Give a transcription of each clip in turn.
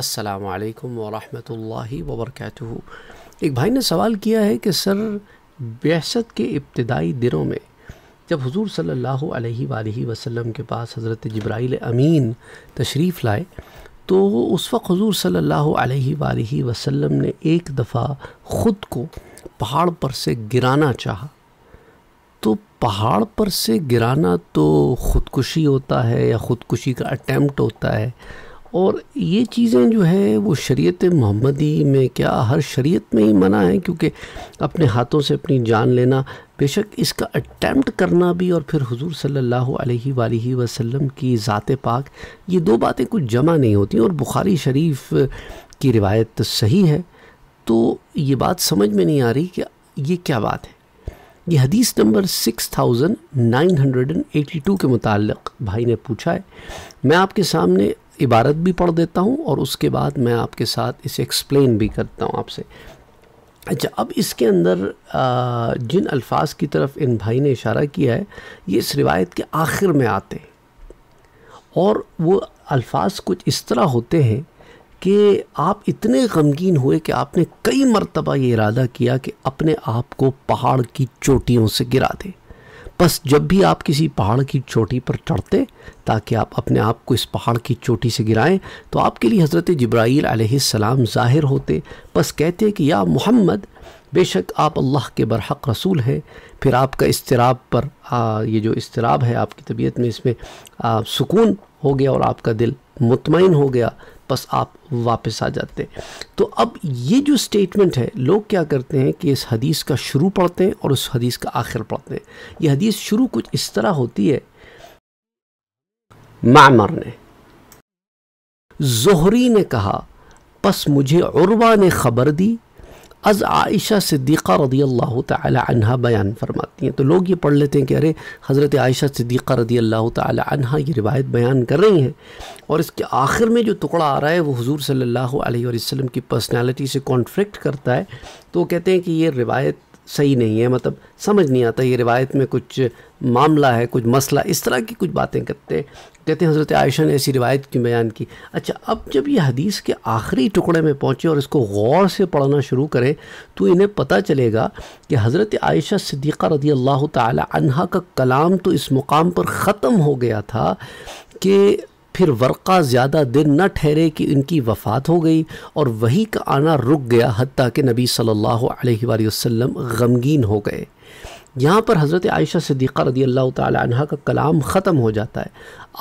अस्सलामु अलैकुम वरहमतुल्लाहि वबरकातुहू। एक भाई ने सवाल किया है कि सर, बेअसत के इब्तदाई दिनों में जब हुजूर सल्लल्लाहु अलैहि वसल्लम के पास हज़रत जिब्राइल अमीन तशरीफ़ लाए तो उस वक्त हुजूर सल्लल्लाहु अलैहि वसल्लम ने एक दफ़ा ख़ुद को पहाड़ पर से गिराना चाहा। तो पहाड़ पर से गिराना तो ख़ुदकुशी होता है या ख़ुदकुशी का अटैम्प्ट होता है, और ये चीज़ें जो है वो शरीयत मोहम्मदी में क्या हर शरीयत में ही मना है, क्योंकि अपने हाथों से अपनी जान लेना, बेशक इसका अटैम्प्ट करना भी और फिर हुजूर सल्लल्लाहु अलैहि वसल्लम की ज़ात पाक, ये दो बातें कुछ जमा नहीं होती। और बुखारी शरीफ की रिवायत सही है। तो ये बात समझ में नहीं आ रही कि ये क्या बात है। ये हदीस नंबर 6982 के मुताल्लिक़ भाई ने पूछा है। मैं आपके सामने इबारत भी पढ़ देता हूँ और उसके बाद मैं आपके साथ इसे एक्सप्लेन भी करता हूँ आपसे। अच्छा, अब इसके अंदर जिन अल्फाज की तरफ इन भाई ने इशारा किया है ये इस रिवायत के आखिर में आते हैं, और वो अल्फाज कुछ इस तरह होते हैं कि आप इतने गमगीन हुए कि आपने कई मरतबा ये इरादा किया कि अपने आप को पहाड़ की चोटियों से गिरा दें। बस जब भी आप किसी पहाड़ की चोटी पर चढ़ते ताकि आप अपने आप को इस पहाड़ की चोटी से गिराएं, तो आपके लिए हज़रत जिब्राईल अलैहिस्सलाम ज़ाहिर होते, बस कहते कि या मोहम्मद, बेशक आप अल्लाह के बरहक रसूल हैं। फिर आपका इस्तिराब पर ये जो इस्तिराब है आपकी तबीयत में, इसमें सुकून हो गया और आपका दिल मुतमईन हो गया, बस आप वापस आ जाते। तो अब ये जो स्टेटमेंट है, लोग क्या करते हैं कि इस हदीस का शुरू पढ़ते हैं और उस हदीस का आखिर पढ़ते हैं। ये हदीस शुरू कुछ इस तरह होती है, मामर ने, ज़ुहरी ने कहा, बस मुझे उर्वा ने ख़बर दी, अज़ आयशा सिद्दीक़ा रदी अल्लाह ताला अन्हा बयान फरमाती हैं। तो लोग ये पढ़ लेते हैं कि अरे हज़रत आयशा सिद्दीक़ा रदी अल्लाह ताला अन्हा ये रिवायत बयान कर रही हैं, और इसके आखिर में जो टुकड़ा आ रहा है वो हुजूर सल्लल्लाहु अलैहि वसल्लम की पर्सनालिटी से कॉन्फ्लिक्ट करता है। तो वो कहते हैं कि ये रिवायत सही नहीं है, मतलब समझ नहीं आता, ये रिवायत में कुछ मामला है, कुछ मसला, इस तरह की कुछ बातें करते हैं। कहते हैं हज़रत आयशा ने ऐसी रिवायत क्यों बयान की। अच्छा, अब जब ये हदीस के आखिरी टुकड़े में पहुँचे और इसको गौर से पढ़ना शुरू करें तो इन्हें पता चलेगा कि हज़रत आयशा सिद्दीक़ा रदी अल्लाह ताला अन्हा का कलाम तो इस मुकाम पर ख़त्म हो गया था कि फिर वर्क़ा ज़्यादा दिन न ठहरे कि इनकी वफ़ात हो गई और वही का आना रुक गया, हत्ता कि नबी सल्लल्लाहु अलैहि वसल्लम गमगीन हो गए। यहाँ पर हज़रत आयशा सिद्दीक़ा रदी अल्लाह ताला अन्हा का कलाम ख़त्म हो जाता है।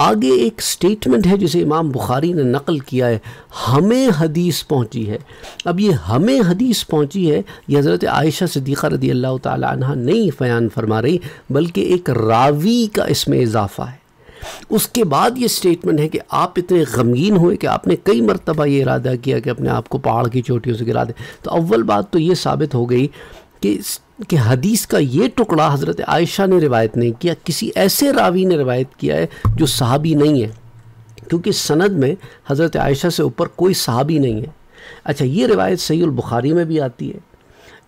आगे एक स्टेटमेंट है जिसे इमाम बुखारी ने नकल किया है, हमें हदीस पहुँची है। अब ये हमें हदीस पहुँची है, ये हज़रत आयशा सिद्दीक़ा रदी अल्लाह ताला अन्हा नहीं बयान फरमा रही, बल्कि एक रावी का इसमें इजाफ़ा है। उसके बाद ये स्टेटमेंट है कि आप इतने गमगीन हुए कि आपने कई मरतबा ये इरादा किया कि अपने आप को पहाड़ की चोटियों से गिरा दें। तो अव्वल बात तो ये साबित हो गई कि हदीस का ये टुकड़ा हज़रत आयशा ने रिवायत नहीं किया, किसी ऐसे रावी ने रिवायत किया है जो सहाबी नहीं है, क्योंकि सनद में हज़रत आयशा से ऊपर कोई सहाबी नहीं है। अच्छा, ये रिवायत सहीह बुखारी में भी आती है,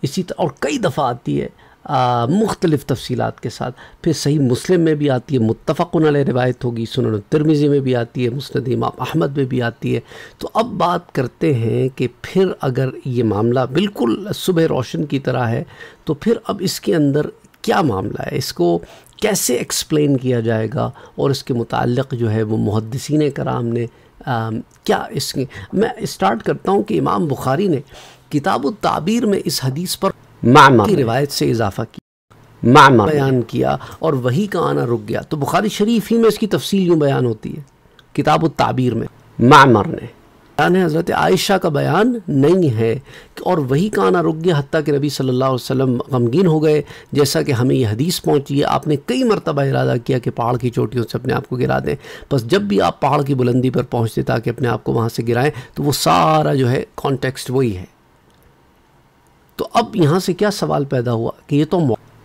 इसी तरह और कई दफ़ा आती है मुख्तलिफ़ तफसीलात के साथ। फिर सही मुस्लिम में भी आती है, मुत्तफ़क़ुन अलैह रिवायत होगी, सुनन तिर्मिज़ी में भी आती है, मुस्नद इमाम अहमद में भी आती है। तो अब बात करते हैं कि फिर अगर ये मामला बिल्कुल सुबह रोशन की तरह है तो फिर अब इसके अंदर क्या मामला है, इसको कैसे एक्सप्लेन किया जाएगा, और इसके मुताल्लिक़ जो है वो मुहद्दिसीन कराम ने क्या इसके, मैं स्टार्ट करता हूँ कि इमाम बुखारी ने किताब ताबीर में इस हदीस पर मामा की रिवायत से इजाफा किया, मामा बयान किया और वही का आना रुक गया। तो बुखारी शरीफ ही में इसकी तफसील यूँ बयान होती है, किताब ताबीर में मामर ने बयान है, हज़रत आयशा का बयान नहीं है, और वही का आना रुक गया हत्ता कि नबी सल्लल्लाहु अलैहि वसल्लम गमगीन हो गए, जैसा कि हमें यह हदीस पहुँची है, आपने कई मरतबा इरादा किया कि पहाड़ की चोटियों से अपने आप को गिरा दें, बस जब भी आप पहाड़ की बुलंदी पर पहुँचते ताकि अपने आप को वहाँ से गिराएँ। तो वो सारा जो है कॉन्टेक्स्ट वही है। तो अब यहाँ से क्या सवाल पैदा हुआ कि ये तो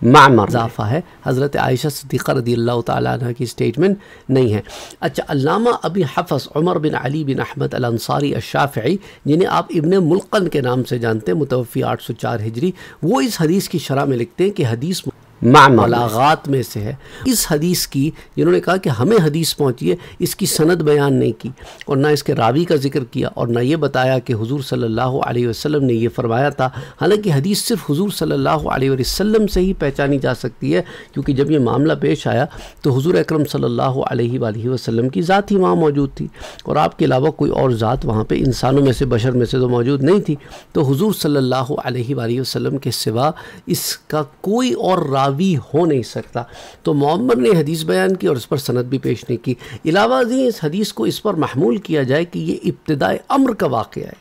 मामर इजाफा है, हज़रत आयशा सिद्दीक़ा रदी अल्लाह ताला अन्हा की स्टेटमेंट नहीं है। अच्छा, अल्लामा अबी हफ़स उमर बिन अली बिन अहमद अल अंसारी अश्शाफ़िई, जिन्हें आप इब्ने मुल्कन के नाम से जानते हैं, मुतवफ़ी 804 हिजरी, वो इस हदीस की शरह में लिखते हैं कि हदीस मौलागात में से है। इस हदीस की जिन्होंने कहा कि हमें हदीस पहुँची है, इसकी सनद बयान नहीं की और ना इसके रावी का जिक्र किया और ना ये बताया कि हुजूर सल्लल्लाहु अलैहि वसल्लम ने ये फरमाया था। हालांकि हदीस सिर्फ हुजूर सल्लल्लाहु अलैहि वसल्लम से ही पहचानी जा सकती है, क्योंकि जब ये मामला पेश आया तो हुजूर अकरम सल्लल्लाहु अलैहि वसल्लम की ज़ात ही वहाँ मौजूद थी और आपके अलावा कोई और ज़ात वहाँ पर इंसानों में से, बशर में से तो मौजूद नहीं थी। तो हुजूर सल्लल्लाहु अलैहि वसल्लम के सिवा इसका कोई और भी हो नहीं सकता। तो मोहम्मद ने हदीस बयान की और इस पर सनद भी पेश नहीं की। इलावा इस हदीस को इस पर महमूल किया जाए कि ये इब्तिदाए अम्र का वाक़या है,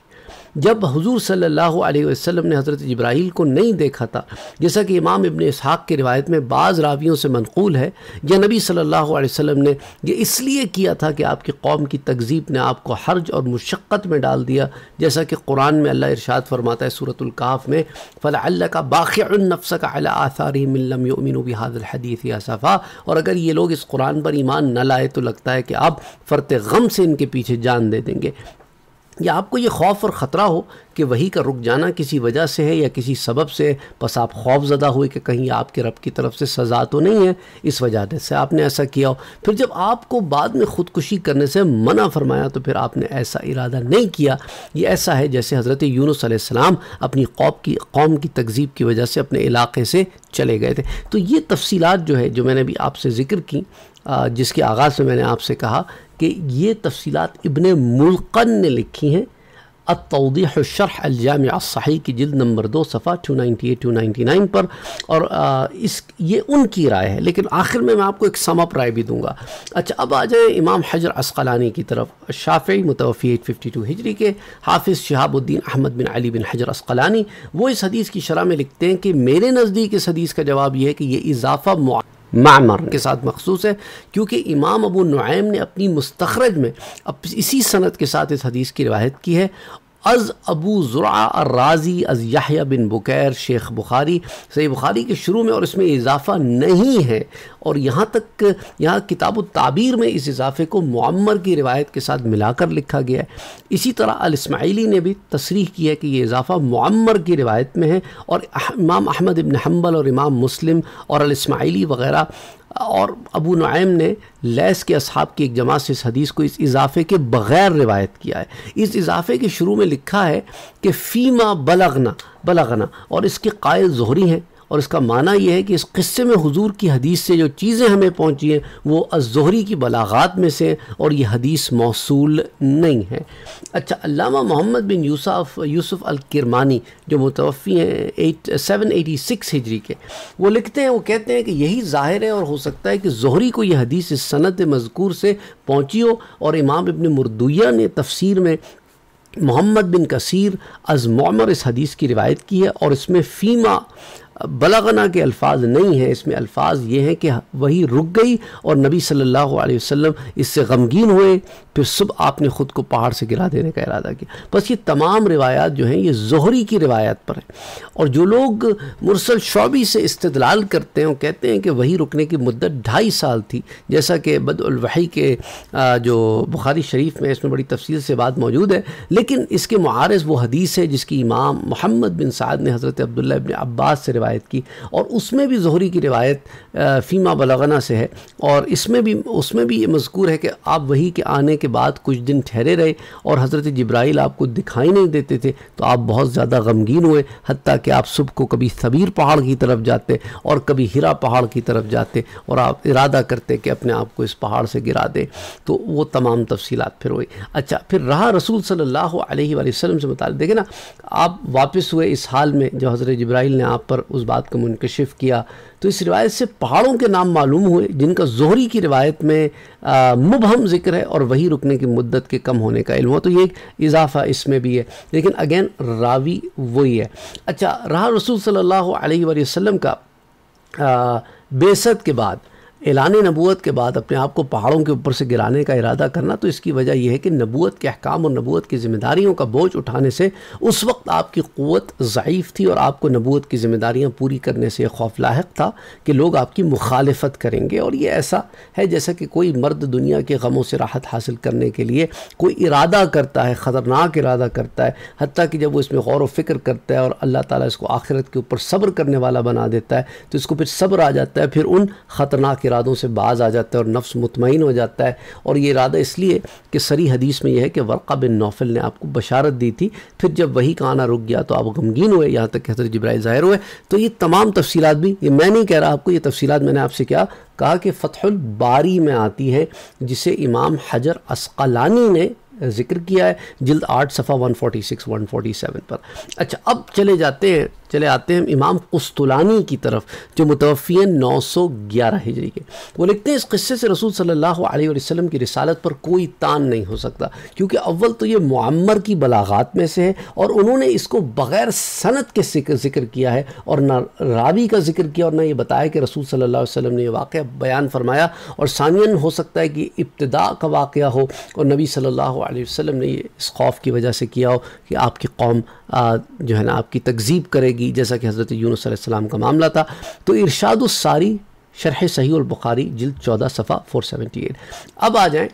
जब हुजूर सल्लल्लाहु अलैहि वसल्लम ने हज़रत जिब्राइल को नहीं देखा था, जैसा कि इमाम इब्न इसहाक़ की रिवायत में बाज़ रावियों से मनक़ूल है। यह नबी सल्लल्लाहु अलैहि वसल्लम ने यह इसलिए किया था कि आपकी कौम की तकज़ीब ने आपको हर्ज और मुशक्क़त में डाल दिया, जैसा कि कुरान में अल्लाह इरशाद फरमाता है सूरतुल कहफ़ में, फ़लअल्लका बाख़िउन नफ़्सका अला आसारिहिम इन लम युमिनू बिहाज़ल हदीस आसफ़ा। और अगर ये लोग इस कुरान पर ईमान न लाए तो लगता है कि आप फ़रते गम से इनके पीछे जान दे देंगे। या आपको ये खौफ और ख़तरा हो कि वही का रुक जाना किसी वजह से है या किसी सबब से, बस आप खौफ ज़दा हुए कि कहीं आपके रब की तरफ से सज़ा तो नहीं है, इस वजह से आपने ऐसा किया हो। फिर जब आपको बाद में ख़ुदकुशी करने से मना फरमाया तो फिर आपने ऐसा इरादा नहीं किया। ये ऐसा है जैसे हज़रत यूनुस अलैहिस्सलाम अपनी कौम की तकज़ीब की वजह से अपने इलाक़े से चले गए थे। तो ये तफसीलात जो है, जो मैंने भी आपसे ज़िक्र की, जिसके आगाज़ में मैंने आपसे कहा कि ये तफसीलात इब्ने मुल्कन ने लिखी हैं अत-तौदीह शरह अल-जामिअ सहीह की जिल्द नंबर 2 सफ़ा 298-299 पर, और ये उनकी राय है, लेकिन आखिर में मैं आपको एक समअप राय भी दूंगा। अच्छा, अब आ जाए इमाम हजर अस्क़लानी की तरफ, शाफ़िई मुतवफ़ी 852 हिजरी के, हाफिज़ शहाबुद्दीन अहमद बिन अली बिन हजर अस्क़लानी। वो इस हदीस की शरह में लिखते हैं कि मेरे नज़दीक इस हदीस का जवाब यह है कि यह इजाफ़ा मामर के साथ मखसूस है, क्योंकि इमाम अबू नुआइम ने अपनी मुस्तखरज में इसी सनद के साथ इस हदीस की रिवायत की है। अज़ अबू ज़ुरअ अर्राज़ी अज़ यहया बिन बुकैर शेख बुखारी, सही बुखारी के शुरू में, और इसमें इजाफ़ा नहीं है। और यहाँ किताबुत ताबीर में इस इजाफ़े को मुअम्मर की रिवायत के साथ मिलाकर लिखा गया है। इसी तरह अल-इस्माइली ने भी तसरीह की है कि यह इजाफ़ा मुअम्मर की रिवायत में है, और इमाम अहमद इब्न हम्बल और इमाम मुस्लिम और अल-इस्माइली वग़ैरह और अबू नुआइम ने लैस के असहाब की एक जमात से इस हदीस को इस इजाफ़े के बग़ैर रिवायत किया है। इस इजाफ़े के शुरू में लिखा है कि फ़ीमा बलगना, और इसके क़ायल ज़ुहरी हैं, और इसका माना यह है कि इस क़िस्से में हुजूर की हदीस से जो चीज़ें हमें पहुँची हैं वो अज़ुहरी की बलागात में से, और ये हदीस मौसूल नहीं है। अच्छा, अल्लामा मोहम्मद बिन यूसुफ अल-किरमानी जो मुतवफ़ी हैं 786 हिजरी के, वो लिखते हैं, वो कहते हैं कि यही ज़ाहिर है और हो सकता है कि ज़ुहरी को यह हदीस इस सनद मज़कूर से पहुँची हो। और इमाम इब्न मुर्दुया ने तफसीर में मोहम्मद बिन कसीर अज़ मुअम्मर इस हदीस की रिवायत की है, और इसमें फ़ीमा बलगना के अल्फाज नहीं हैं, इसमें अल्फाज ये हैं कि वही रुक गई और नबी सल्लल्लाहु अलैहि वसल्लम इससे गमगीन हुए, फिर सुबह आपने ख़ुद को पहाड़ से गिरा देने का इरादा किया। बस ये तमाम रिवायात जो हैं ये ज़ुहरी की रिवायात पर हैं, और जो लोग मुरसल शौबी से इस्तदलाल करते हैं वो कहते हैं कि वही रुकने की मुद्दत 2.5 साल थी, जैसा कि बदउल वही के जो बुखारी शरीफ में, इसमें बड़ी तफसील से बात मौजूद है। लेकिन इसके मुआरज़ वो हदीस है जिसकी इमाम मोहम्मद बिन सअद ने हज़रत अब्दुल्लाह इब्न अब्बास से की, और उसमें भी ज़ुहरी की रिवायत फ़ीमा बलगना से है, और उसमें भी मज़कूर है कि आप वही के आने के बाद कुछ दिन ठहरे रहे और हज़रत जिब्राइल आपको दिखाई नहीं देते थे, तो आप बहुत ज़्यादा गमगीन हुए, हत्ता कि आप सुबह को कभी सबीर पहाड़ की तरफ जाते और कभी हिरा पहाड़ की तरफ जाते, और आप इरादा करते कि अपने आप को इस पहाड़ से गिरा दें। तो वो तमाम तफसीलात फिर हुई। अच्छा, फिर रहा रसूल सल्लल्लाहु अलैहि वसल्लम से मुताल्लिक़। देखें ना, आप वापस हुए इस हाल में जब हज़रत जिब्राइल ने आप पर उस बात को मुनकशिफ किया, तो इस रिवायत से पहाड़ों के नाम मालूम हुए जिनका ज़ुहरी की रिवायत में मुबहम ज़िक्र है, और वही रुकने की मुद्दत के कम होने का इल्म हो, तो ये एक इजाफ़ा इसमें भी है, लेकिन अगेन रावी वही है। अच्छा, रहा रसूल सल्लल्लाहु अलैहि वसल्लम का बेसत के बाद ऐलान नबूवत के बाद अपने आप को पहाड़ों के ऊपर से गिराने का इरादा करना, तो इसकी वजह यह है कि नबूवत के अहकाम और नबूवत की ज़िम्मेदारियों का बोझ उठाने से उस वक्त आपकी क़ुव्वत ज़ईफ़ थी और आपको नबूवत की ज़िम्मेदारियाँ पूरी करने से खौफ लाहिक़ था कि लोग आपकी मुखालफत करेंगे। और ये ऐसा है जैसा कि कोई मर्द दुनिया के गमों से राहत हासिल करने के लिए कोई इरादा करता है, ख़तरनाक इरादा करता है, हत्ता कि जब वो इसमें गौर व फ़िक्र करता है और अल्लाह ताला इसको आखिरत के ऊपर सब्र करने वाला बना देता है तो इसको फिर सब्र आ जाता है, फिर उन ख़तरनाक इरादों से बाज आ जाता है और नफ्स मुतमईन हो जाता है। और ये इरादा इसलिए कि सरी हदीस में यह है कि वर्क़ा बिन नौफिल ने आपको बशारत दी थी, फिर जब वही का आना रुक गया तो आप गमगीन हुए, यहाँ तक हज़रत जिब्राइल ज़ाहिर हुए। तो ये तमाम तफसीलात भी, ये मैं नहीं कह रहा आपको, ये तफसीलात मैंने आपसे क्या कहा कि फ़तहुल बारी में आती है जिसे इमाम हजर अस्क़लानी ने ज़िक्र किया है, जिल्द 8 सफ़ा 146-147 पर। अच्छा, अब चले आते हैं इमाम कुस्तुलानी की तरफ जो मुतवफ़ी 911 हिजरी के। वो लिखते हैं इस क़िस्से से रसूल सल्लल्लाहु अलैहि वसल्लम की रिसालत पर कोई तान नहीं हो सकता, क्योंकि अव्वल तो ये मुअम्मर की बलागात में से है और उन्होंने इसको बग़ैर सनत के ज़िक्र किया है और ना रावी का ज़िक्र किया और ना ये बताया कि रसूल सल्लल्लाहु अलैहि वसल्लम ने यह वाक़या बयान फरमाया। और सानियन हो सकता है कि इब्तिदा का वाक़या हो और नबी सल्लल्लाहु अलैहि वसल्लम ने ये इस खौफ की वजह से किया हो कि आपकी कौम जो है ना आपकी तकज़ीब करेगी, जैसा कि हज़रत यूनुस अलैहिस्सलाम का मामला था। तो इरशादुस सारी शरह सहीह अल बुखारी जिल्द 14 सफ़ा 478। अब आ जाएँ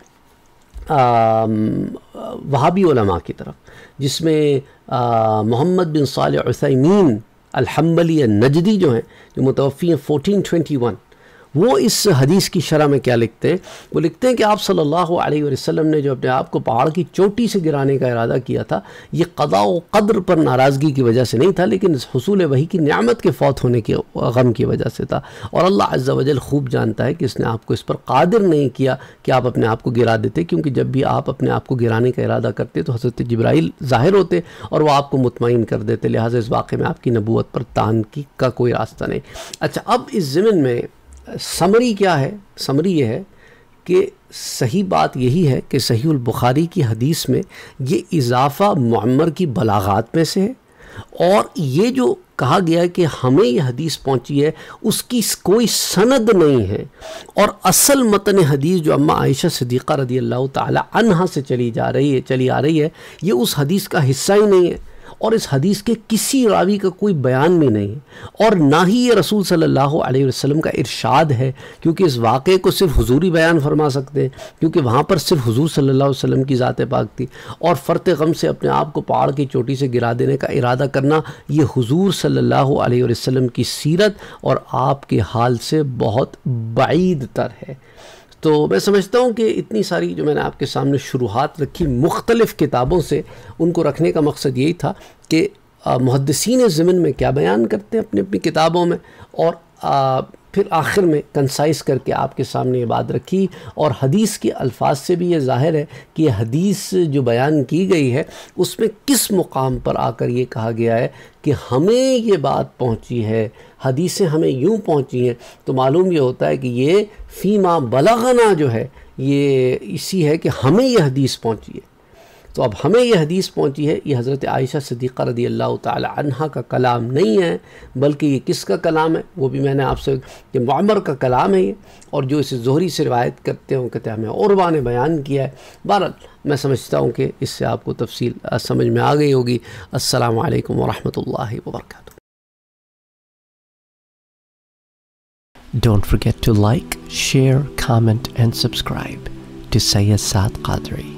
वहाबी उलमा की तरफ, जिसमें मोहम्मद बिन सालिह उथैमीन अलहम्बली नजदी जो हैं, जो मुतवफ़ी 1421, वो इस हदीस की शरह में क्या लिखते हैं। वो लिखते हैं कि आप सल्लल्लाहु अलैहि वसल्लम ने जो अपने आप को पहाड़ की चोटी से गिराने का इरादा किया था, ये क़दा व क़द्र पर नाराज़गी की वजह से नहीं था, लेकिन हुसूल वही की नियामत के फौत होने के गम की वजह से था। और अल्लाह अज़्ज़ा वजल खूब जानता है कि इसने आपको इस पर क़ादिर नहीं किया कि आप अपने आप को गिरा देते, क्योंकि जब भी आप अपने आप को गिराने का इरादा करते तो हज़रत जिब्राइल ज़ाहिर होते और वह आपको मुतमईन कर देते। लिहाजा इस वाक़े में आपकी नबूवत पर तान की का कोई रास्ता नहीं। अच्छा, अब इस ज़िमन में समरी क्या है? समरी ये है कि सही बात यही है कि सहीहुल बुखारी की हदीस में ये इजाफ़ा मुअम्मर की बलागात में से है और ये जो कहा गया है कि हमें यह हदीस पहुंची है उसकी कोई सनद नहीं है। और असल मतन हदीस जो अम्मा आयशा सिद्दीक़ा रदियल्लाहु ताला अन्हा से चली आ रही है ये उस हदीस का हिस्सा ही नहीं है और इस हदीस के किसी रावी का कोई बयान भी नहीं है और ना ही ये रसूल सल्लल्लाहु अलैहि वसल्लम का इरशाद है, क्योंकि इस वाक़े को सिर्फ हुजूर ही बयान फरमा सकते हैं, क्योंकि वहाँ पर सिर्फ हुजूर सल्लल्लाहु अलैहि वसल्लम की ज़ात पाक थी। और फ़र्त गम से अपने आप को पहाड़ की चोटी से गिरा देने का इरादा करना ये हुजूर सल्लल्लाहु अलैहि वसल्लम की सीरत और आपके हाल से बहुत बाईद तर है। तो मैं समझता हूँ कि इतनी सारी जो मैंने आपके सामने शुरुआत रखी मुख्तलिफ़ किताबों से, उनको रखने का मकसद यही था कि मुहद्दिसीन ज़मन में क्या बयान करते हैं अपनी अपनी किताबों में, और फिर आखिर में कंसाइज़ करके आपके सामने ये बात रखी। और हदीस के अल्फाज से भी ये ज़ाहिर है कि ये हदीस जो बयान की गई है उसमें किस मुकाम पर आकर ये कहा गया है कि हमें ये बात पहुँची है, हदीसें हमें यूँ पहुँची हैं। तो मालूम ये होता है कि ये फ़ीमा बलगना जो है ये इसी है कि हमें यह हदीस पहुँची है। तो अब हमें यह हदीस पहुंची है, ये हज़रत आयशा सिद्दीक़ा रदियल्लाहु ताला अन्हा का कलाम नहीं है, बल्कि ये किसका कलाम है वो भी मैंने आपसे, ये मुअम्मर का कलाम है ये। और जो इसे ज़ोहरी से रिवायत करते हैं वो कहते हैं हमें औरवा ने बयान किया है। बहरहाल मैं समझता हूँ कि इससे आपको तफसील समझ में आ गई होगी। अस्सलामु अलैकुम वरहमतुल्लाहि वबरकातुहू। Don't forget to like, share, comment and subscribe to Syed Saad Qadri.